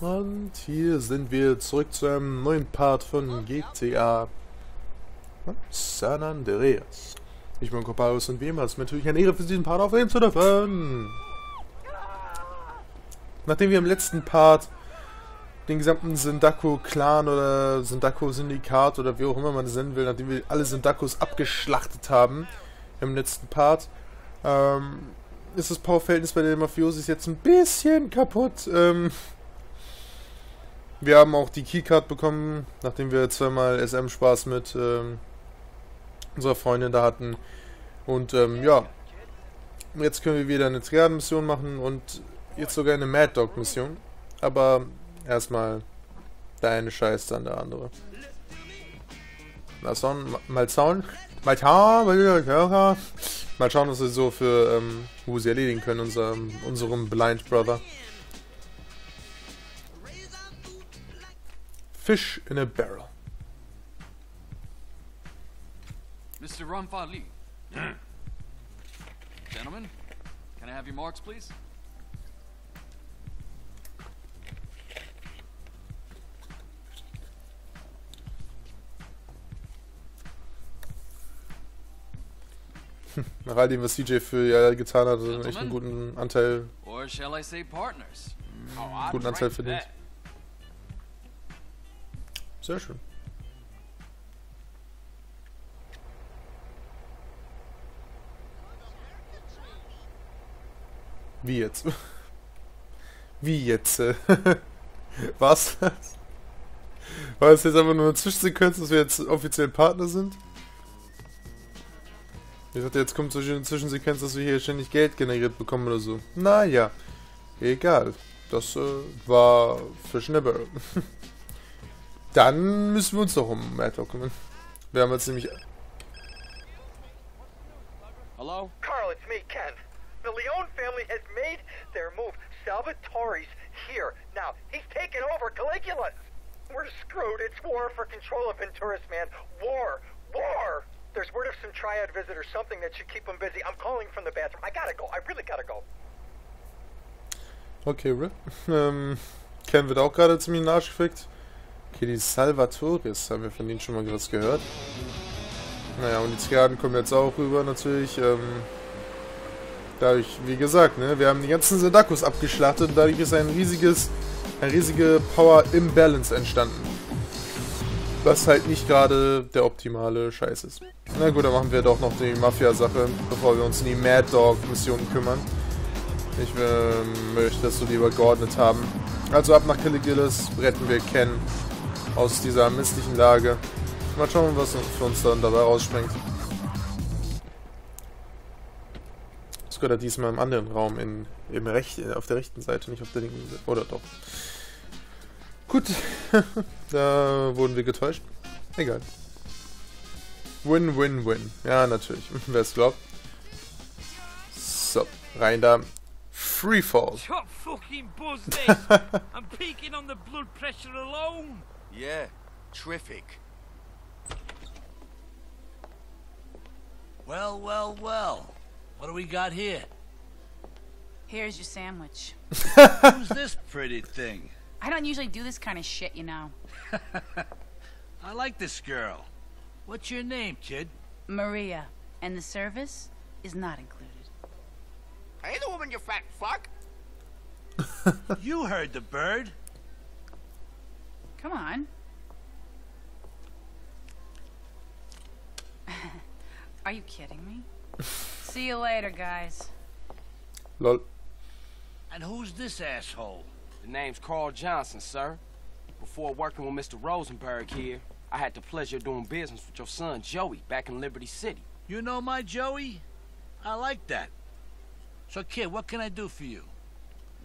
Und hier sind wir zurück zu einem neuen Part von GTA San Andreas. Ich bin Kopaus und wie immer ist es natürlich eine Ehre für diesen Part aufnehmen zu dürfen. Nachdem wir im letzten Part den gesamten Sindacco-Clan oder Sindacco-Syndikat oder wie auch immer man es nennen will, nachdem wir alle Sindaccos abgeschlachtet haben im letzten Part, ist das Powerverhältnis bei den Mafiosis jetzt ein bisschen kaputt. Wir haben auch die Keycard bekommen, nachdem wir zweimal SM-Spaß mit unserer Freundin da hatten. Und ja, jetzt können wir wieder eine Triaden-Mission machen und jetzt sogar eine Mad-Dog-Mission. Aber erstmal der eine Scheiß, dann der andere. Mal schauen, was wir so für wo sie erledigen können, unserem Blind Brother. Fish in a barrel. Mr. Ramfali. Gentlemen, can I have your marks, please? Nach all dem, was CJ für ihr getan hat, hat echt einen guten Anteil. Verdient. Sehr schön. Wie jetzt? Wie jetzt? Was? War das jetzt einfach nur eine Zwischensequenz, dass wir jetzt offiziell Partner sind? Ich dachte, jetzt kommt so eine Zwischensequenz, dass wir hier ständig Geld generiert bekommen oder so. Naja, egal. Das war Fish in a Barrel. Dann müssen wir uns doch um Mad-Dog kümmern. Wir haben jetzt nämlich... Hello? Carl, it's me, Ken. The Leone family has made their move. Salvatore's here. Now, he's taken over Caligula's. We're screwed. It's war for control of Venturas, man. War. War. There's word of some triad visit or something that should keep them busy. I'm calling from the bathroom. I gotta go. I really gotta go. Okay, Rip. Ken wird auch gerade ziemlich in den Arsch gefickt. Okay, die Salvatores, haben wir von denen schon mal was gehört. Naja, und die Triaden kommen jetzt auch rüber, natürlich. Dadurch, wie gesagt, ne, wir haben die ganzen Sindaccos abgeschlachtet und dadurch ist eine riesige Power-Imbalance entstanden. Was halt nicht gerade der optimale Scheiß ist. Na gut, dann machen wir doch noch die Mafia-Sache, bevor wir uns in die Mad-Dog-Mission kümmern. Ich möchte das so lieber geordnet haben. Also ab nach Caligula's, retten wir Ken aus dieser misslichen Lage. Mal schauen, was für uns dann dabei rausspringt. Das gehört ja diesmal im anderen Raum, auf der rechten Seite, nicht auf der linken Seite. Oder doch. Gut, da wurden wir getäuscht. Egal. Win, win, win. Ja, natürlich. Wer es glaubt. So, rein da. Freefall. Shut fucking business. I'm peaking on the blood pressure alone. Yeah, terrific. Well, well, well. What do we got here? Here's your sandwich. Who's this pretty thing? I don't usually do this kind of shit, you know. I like this girl. What's your name, kid? Maria. And the service is not included. Hey, the woman, you fat fuck! You heard the bird. Come on. Are you kidding me? See you later, guys. Lol. And who's this asshole? The name's Carl Johnson, sir. Before working with Mr. Rosenberg here, I had the pleasure of doing business with your son, Joey, back in Liberty City. You know my Joey? I like that. So, kid, what can I do for you?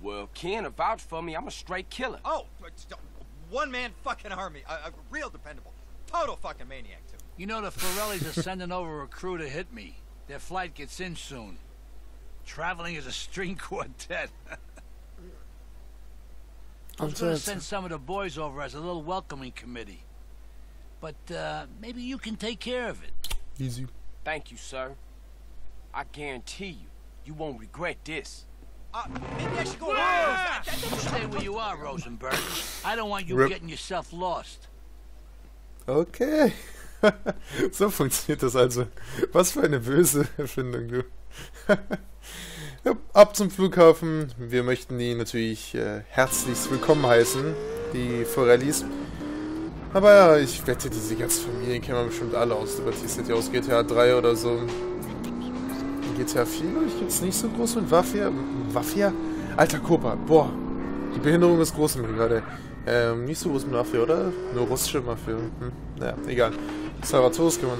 Well, Ken, vouch for me. I'm a straight killer. Oh, one-man fucking army. A real dependable. Total fucking maniac, too. You know, the Forellis are sending over a crew to hit me. Their flight gets in soon. Traveling as a string quartet. I'm going to send some of the boys over as a little welcoming committee. But maybe you can take care of it. Easy. Thank you, sir. I guarantee you. You won't regret this. Maybe I should go. Stay where you are, Rosenberg. I don't want you getting yourself lost. Okay. So funktioniert das also. Was für eine böse Erfindung, du. Ja, ab zum Flughafen. Wir möchten die natürlich herzlichst willkommen heißen, die Forellis. Aber ja, ich wette, diese ganze Familie kennen wir bestimmt alle aus Liberty City, aus GTA 3 oder so. GTA 4, glaube ich, jetzt nicht so groß mit Waffia. Waffia? Alter Kopa, boah. Die Behinderung ist groß mit gerade. Nicht so groß mit Mafia, oder? Nur russische Mafia. Naja, egal. Salvatore kann man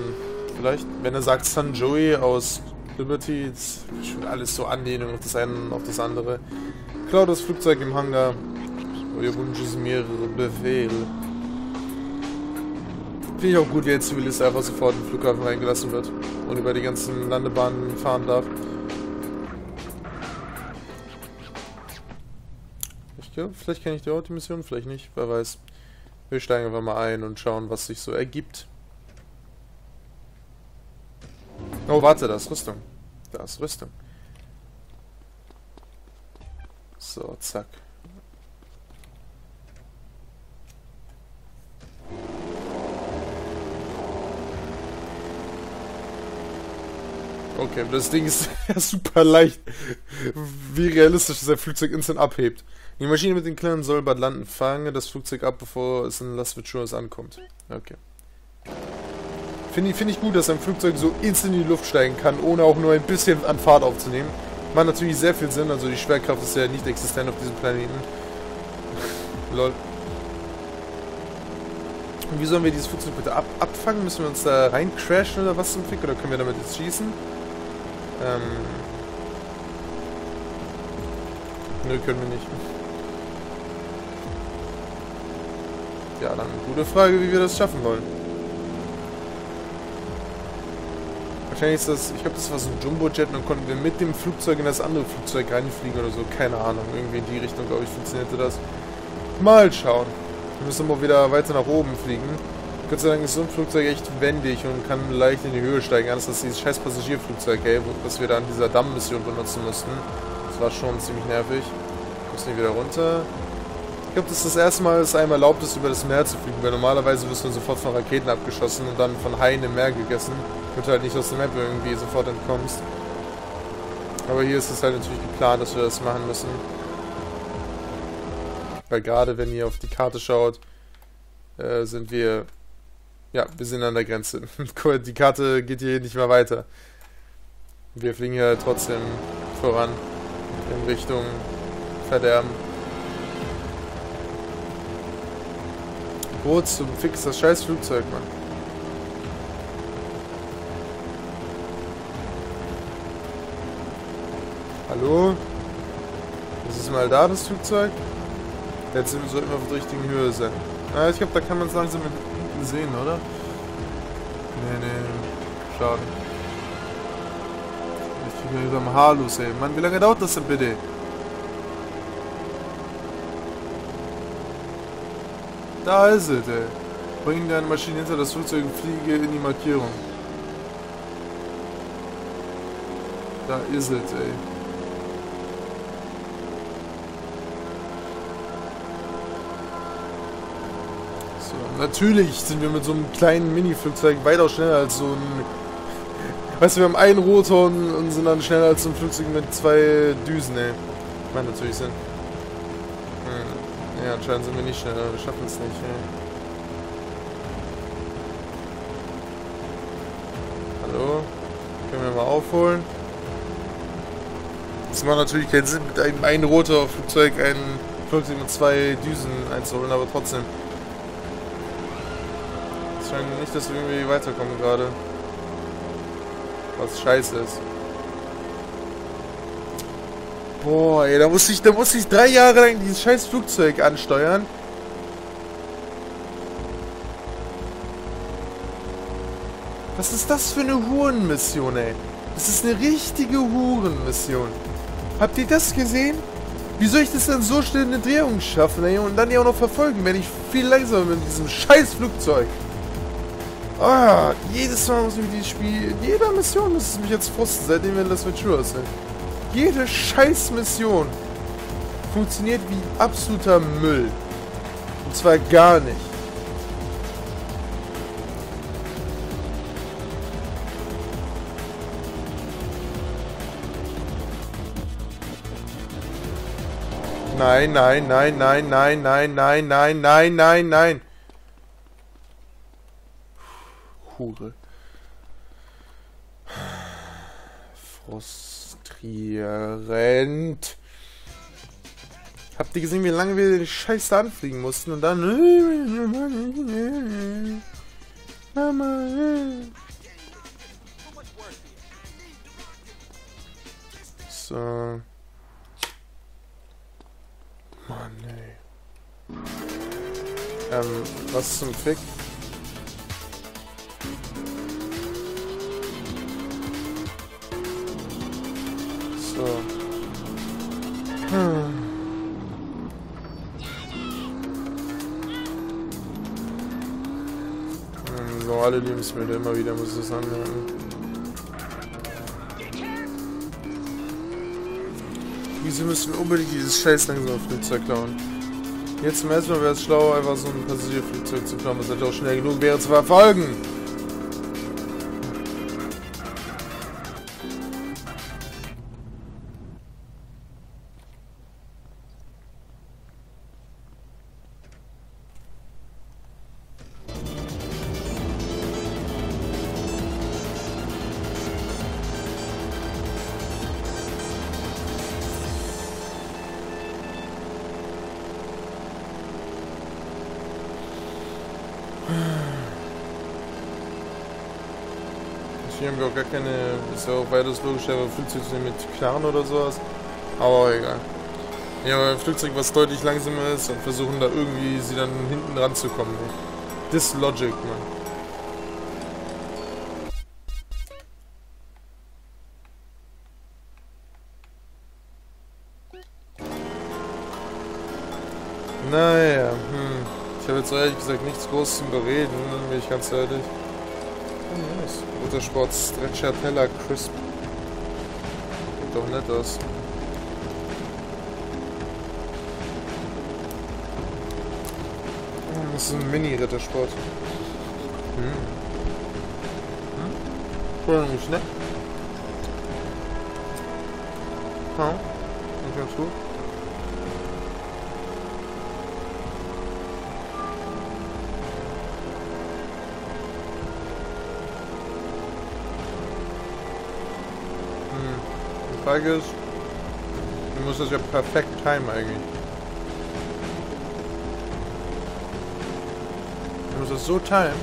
vielleicht, wenn er sagt San Joey aus Liberty, das ist schon alles so Anlehnung auf das eine und auf das andere. Klar, das Flugzeug im Hangar. Euer Wunsch ist mehrere Befehle. Finde ich auch gut, wie der Zivilist einfach sofort in den Flughafen reingelassen wird und über die ganzen Landebahnen fahren darf. Vielleicht kenne ich die auch, die Mission, vielleicht nicht, wer weiß. Wir steigen einfach mal ein und schauen, was sich so ergibt. Oh, warte, da ist Rüstung. Da ist Rüstung. So, zack. Okay, das Ding ist ja super leicht, wie realistisch dass der Flugzeug instant abhebt. Die Maschine mit den kleinen Sollbad landen. Fange das Flugzeug ab, bevor es in Las Venturas ankommt. Okay. Finde ich gut, dass ein Flugzeug so instant in die Luft steigen kann, ohne auch nur ein bisschen an Fahrt aufzunehmen. Macht natürlich sehr viel Sinn, also die Schwerkraft ist ja nicht existent auf diesem Planeten. Lol. Und wie sollen wir dieses Flugzeug bitte abfangen? Müssen wir uns da rein crashen oder was zum Fick? Oder können wir damit jetzt schießen? Nö, können wir nicht. Ja, dann eine gute Frage, wie wir das schaffen wollen. Wahrscheinlich ist das... Ich glaube, das war so ein Jumbo-Jet und dann konnten wir mit dem Flugzeug in das andere Flugzeug reinfliegen oder so. Keine Ahnung. Irgendwie in die Richtung, glaube ich, funktionierte das. Mal schauen. Wir müssen mal wieder weiter nach oben fliegen. Gott sei Dank ist so ein Flugzeug echt wendig und kann leicht in die Höhe steigen. Anders als dieses scheiß Passagierflugzeug, ey, was wir da an dieser Dammmission benutzen mussten. Das war schon ziemlich nervig. Müssen wir wieder runter. Ich glaube, das ist das erste Mal, dass es einem erlaubt ist, über das Meer zu fliegen, weil normalerweise wirst du sofort von Raketen abgeschossen und dann von Haien im Meer gegessen, damit du halt nicht aus der Map irgendwie sofort entkommst. Aber hier ist es halt natürlich geplant, dass wir das machen müssen. Weil gerade, wenn ihr auf die Karte schaut, sind wir... Ja, wir sind an der Grenze. Die Karte geht hier nicht mehr weiter. Wir fliegen hier trotzdem voran in Richtung Verderben. Wo zum Fix das scheiß Flugzeug, Mann. Hallo? Ist es mal da, das Flugzeug? Jetzt sind wir so immer auf der richtigen Höhe sein. Ah, ich glaube, da kann man es langsam mit sehen, oder? Nee. Schade. Ich bin über dem Haar los, ey. Mann, wie lange dauert das denn bitte? Da ist es, ey. Bring deine Maschine hinter das Flugzeug und fliege in die Markierung. Da ist es, ey. So, natürlich sind wir mit so einem kleinen Mini-Flugzeug weitaus schneller als so ein... Weißt du, wir haben einen Rotor und sind dann schneller als so ein Flugzeug mit zwei Düsen, ey. Macht natürlich Sinn. Ja, anscheinend sind wir nicht schneller, wir schaffen es nicht, ey. Hallo? Können wir mal aufholen? Es macht natürlich keinen Sinn, mit einem Rotorflugzeug ein Flugzeug mit zwei Düsen einzuholen, aber trotzdem. Es scheint nicht, dass wir irgendwie weiterkommen gerade. Was scheiße ist. Boah, ey, da muss ich 3 Jahre lang dieses scheiß Flugzeug ansteuern. Was ist das für eine Hurenmission, ey? Das ist eine richtige Hurenmission. Habt ihr das gesehen? Wie soll ich das denn so schnell eine Drehung schaffen, ey? Und dann ja auch noch verfolgen, wenn ich viel langsamer bin mit diesem scheiß Flugzeug. Ah, jedes Mal muss ich mit diesem Spiel... Jeder Mission muss es mich jetzt frusten, seitdem wir in Las Venturas sind. Jede Scheißmission funktioniert wie absoluter Müll. Und zwar gar nicht. Nein, nein, nein, nein, nein, nein, nein, nein, nein, nein, nein. Hure. Frustrierend. Habt ihr gesehen, wie lange wir den Scheiß da anfliegen mussten und dann... Mama... So... Mann, ey. Was zum Fick? So. Alle Lebensmittel, immer wieder muss ich das anmerken. Wieso müssen wir unbedingt dieses scheiß langsame Flugzeug klauen? Jetzt zum ersten Mal wäre es schlau, einfach so ein Passagierflugzeug zu klauen, was halt auch schnell genug wäre zu verfolgen. Hier haben wir auch gar keine, ist ja auch beides logisch, aber Flugzeug mit Knarren oder sowas. Aber egal. Ja, aber ein Flugzeug, was deutlich langsamer ist und versuchen da irgendwie sie dann hinten ranzukommen. This logic, man. Naja, Ich habe jetzt ehrlich gesagt nichts Großes zu bereden, bin ich ganz ehrlich. Motorsport Stracciatella Crisp. Sieht doch nett aus. Das ist ein Mini-Rittersport. Cool, nämlich, ne? Ja, nicht ganz gut. Die Frage ist, du musst das ja perfekt timen eigentlich. Du musst das so timen,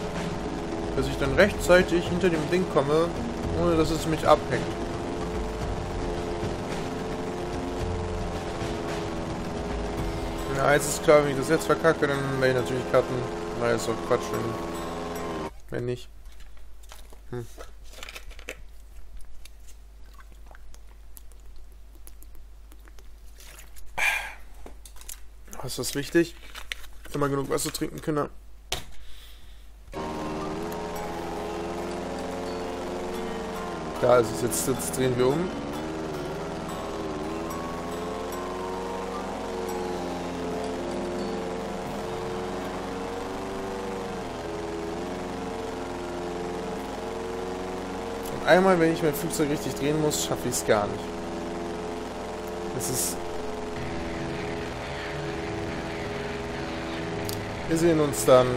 dass ich dann rechtzeitig hinter dem Ding komme, ohne dass es mich abhängt. Na, eins ist klar, wenn ich das jetzt verkacke, dann werde ich natürlich Karten. Na, ist auch Quatsch, wenn nicht. Ist das wichtig? Immer genug Wasser trinken können. Da ist es jetzt, jetzt drehen wir um. Und einmal, wenn ich mein Flugzeug richtig drehen muss, schaffe ich es gar nicht. Das ist... Wir sehen uns dann.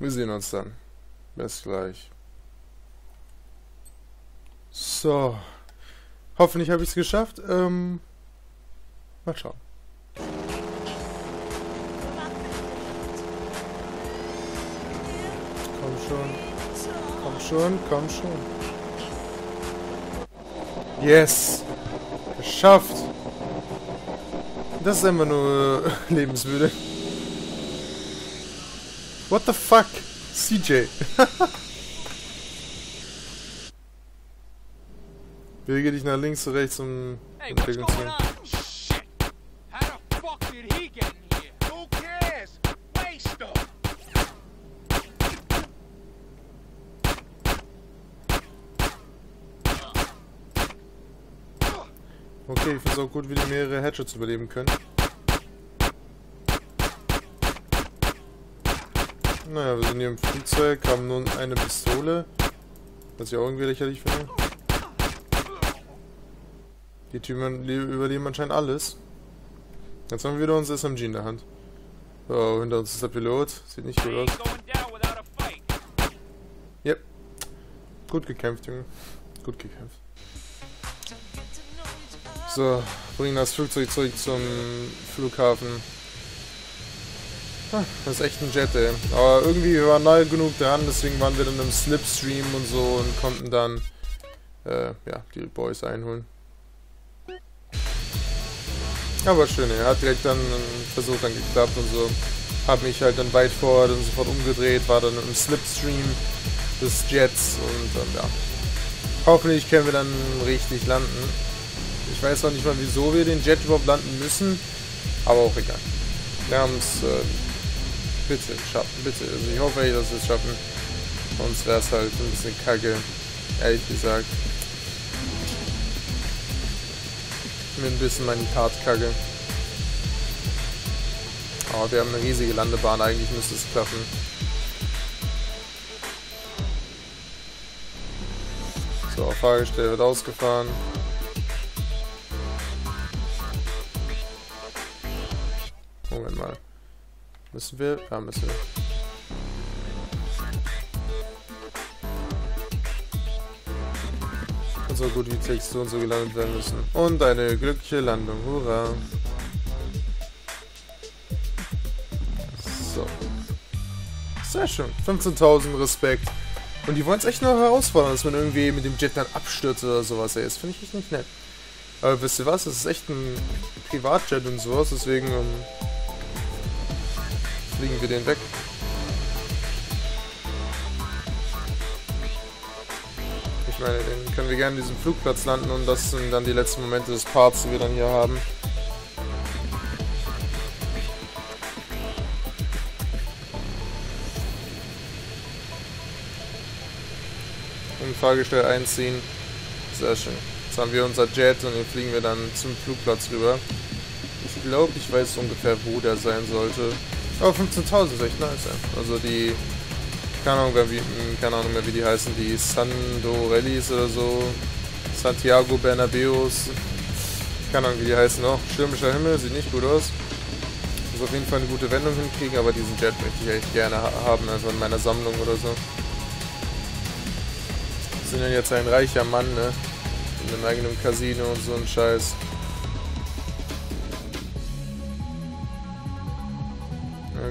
Wir sehen uns dann. Bis gleich. So. Hoffentlich habe ich es geschafft. Mal schauen. Komm schon. Komm schon, komm schon. Yes! Geschafft! Das ist einfach nur lebensmüde. What the fuck? CJ. Bewege dich nach links und rechts um... Hey, what's going on? Shit. How the fuck did he get in here? Who cares? Waste him. Okay, ich finde es auch gut, wie die mehrere Headshots überleben können. Naja, wir sind hier im Flugzeug, haben nun eine Pistole. Was ich auch irgendwie lächerlich finde. Die Typen überleben anscheinend alles. Jetzt haben wir wieder unser SMG in der Hand. Oh, hinter uns ist der Pilot. Sieht nicht gut aus. Yep. Gut gekämpft, Junge. Gut gekämpft. So, bringen das Flugzeug zurück zum Flughafen. Das ist echt ein Jet, ey. Aber irgendwie wir waren nahe genug dran, deswegen waren wir dann im Slipstream und so und konnten dann ja, die Boys einholen. Aber schön, er hat direkt dann versucht, dann geklappt und so. Hab mich halt dann weit vor und sofort umgedreht, war dann im Slipstream des Jets und ja. Hoffentlich können wir dann richtig landen. Ich weiß auch nicht mal, wieso wir den Jet überhaupt landen müssen, aber auch egal. Wir haben es bitte schaffen, bitte. Also ich hoffe echt, dass wir es schaffen. Sonst wäre es halt ein bisschen kacke, ehrlich gesagt. Mir ein bisschen meine Karte kacke. Aber wir haben eine riesige Landebahn, eigentlich müsste es klappen. So, Fahrgestell wird ausgefahren. Moment mal. Müssen wir? Ja, müssen wir. So gut wie Texturen so gelandet werden müssen. Und eine glückliche Landung. Hurra! So. Sehr schön. 15.000 Respekt. Und die wollen es echt noch herausfordern, dass man irgendwie mit dem Jet dann abstürzt oder sowas. Ey, das finde ich echt nicht nett. Aber wisst ihr was? Das ist echt ein Privatjet und sowas. Deswegen fliegen wir den weg. Ich meine, dann können wir gerne in diesem Flugplatz landen und das sind dann die letzten Momente des Parts, die wir dann hier haben. Im Fahrgestell einziehen. Sehr schön. Jetzt haben wir unser Jet und dann fliegen wir dann zum Flugplatz rüber. Ich glaube, ich weiß ungefähr, wo der sein sollte. Aber 15.000 ist echt nice. Also die... Keine Ahnung mehr, wie die heißen, die Sandorellis oder so, Santiago Bernabeus, keine Ahnung, wie die heißen auch. Stürmischer Himmel, sieht nicht gut aus. Muss auf jeden Fall eine gute Wendung hinkriegen, aber diesen Jet möchte ich echt gerne haben, also in meiner Sammlung oder so. Wir sind ja jetzt ein reicher Mann, ne? In einem eigenen Casino und so ein Scheiß.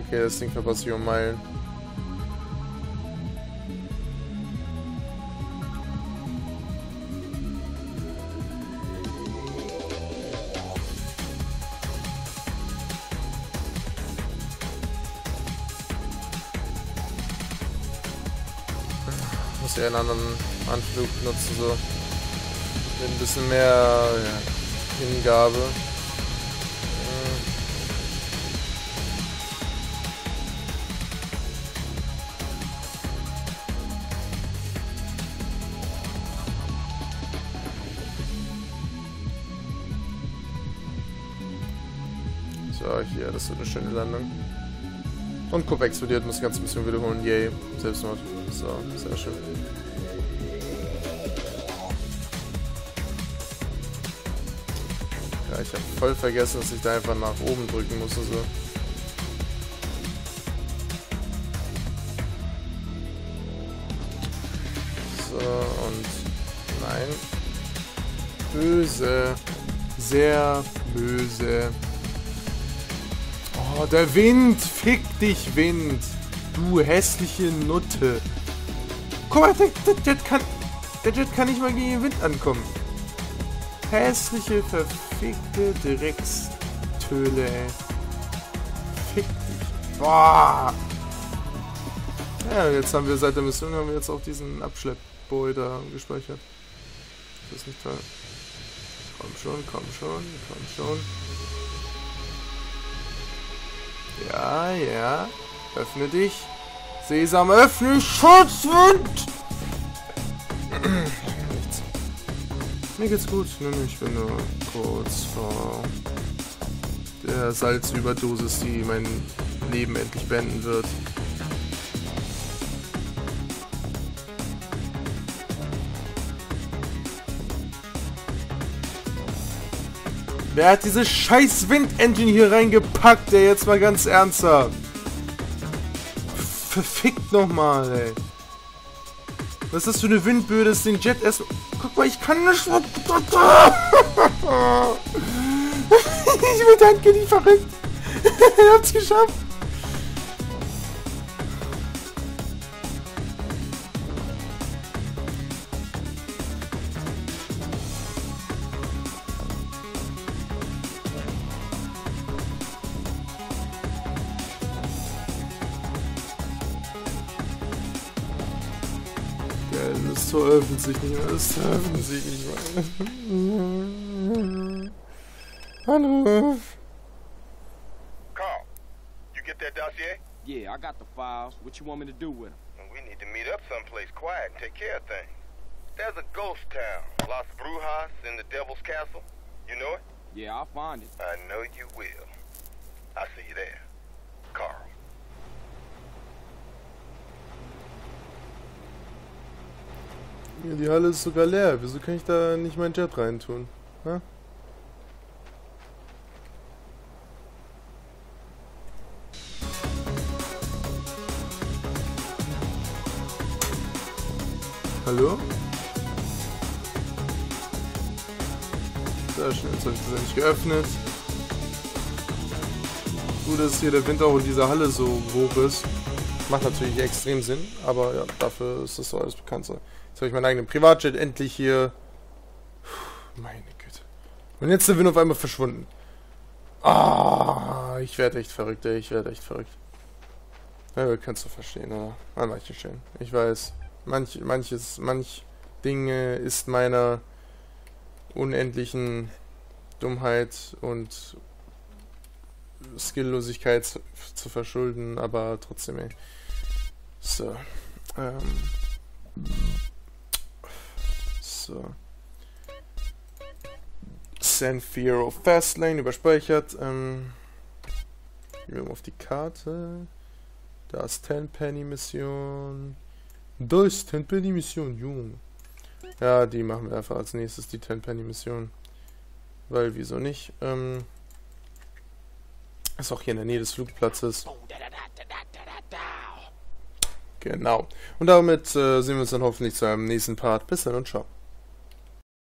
Okay, das Ding verpasse ich um Meilen. Einen anderen Anflug nutzen, so mit ein bisschen mehr ja, Hingabe. So, hier, das wird eine schöne Landung. Und Kopf explodiert, muss die ganze Mission wiederholen. Yay, Selbstmord. So, sehr schön. Ja, ich habe voll vergessen, dass ich da einfach nach oben drücken muss und so. So, und... Nein. Böse. Sehr böse. Oh, der Wind! Fick dich, Wind! Du hässliche Nutte! Guck mal, der Jet kann nicht mal gegen den Wind ankommen. Hässliche, verfickte Dreckstöle, ey. Fick dich. Boah! Ja, jetzt haben wir seit der Mission jetzt auch diesen Abschleppboy da gespeichert. Das ist nicht toll. Komm schon, komm schon, komm schon. Ja, ja. Öffne dich. Sesam, öffne Schutzwund! Nichts. Mir geht's gut, ich bin nur kurz vor der Salzüberdosis, die mein Leben endlich beenden wird. Wer hat diese scheiß Windengine hier reingepackt, ey? Jetzt mal ganz ernsthaft. Verfickt nochmal, ey. Was ist das für eine Windböe, ist den Jet erst... Guck mal, ich kann nicht... Ich bin danke, nicht verrückt. Ich hab's geschafft. Das Tor öffnet sich nicht mehr, das Tor öffnet sich nicht mehr. Hallo. Carl, you get that dossier? Yeah, I got the files. What you want me to do with them? We need to meet up someplace quiet and take care of things. There's a ghost town, Las Brujas in the Devil's Castle. You know it? Yeah, I'll find it. I know you will. I'll see you there, Carl. Die Halle ist sogar leer. Wieso kann ich da nicht mein Jet reintun? Ha? Hallo? Sehr schön, jetzt habe ich das endlich geöffnet. Gut, dass hier der Wind auch in dieser Halle so hoch ist. Macht natürlich extrem Sinn, aber ja, dafür ist das so alles bekannt. Jetzt habe ich meinen eigenen Privatjet endlich hier. Puh, meine Güte. Und jetzt sind wir auf einmal verschwunden. Ah, ich werde echt verrückt, ey. Ich werde echt verrückt. Ja, ihr könnt es doch verstehen, oder? An manchen Stellen. Ich weiß, manch Dinge ist meiner unendlichen Dummheit und Skilllosigkeit zu verschulden, aber trotzdem, ey. So. So. San Fiero Fastlane überspeichert. Gehen wir mal auf die Karte. Da ist Tenpenny-Mission. Da ist Tenpenny-Mission, Junge. Ja, die machen wir einfach als nächstes, die Tenpenny-Mission. Weil, wieso nicht? Ist auch hier in der Nähe des Flugplatzes. Genau. Und damit sehen wir uns dann hoffentlich zu einem nächsten Part. Bis dann und ciao.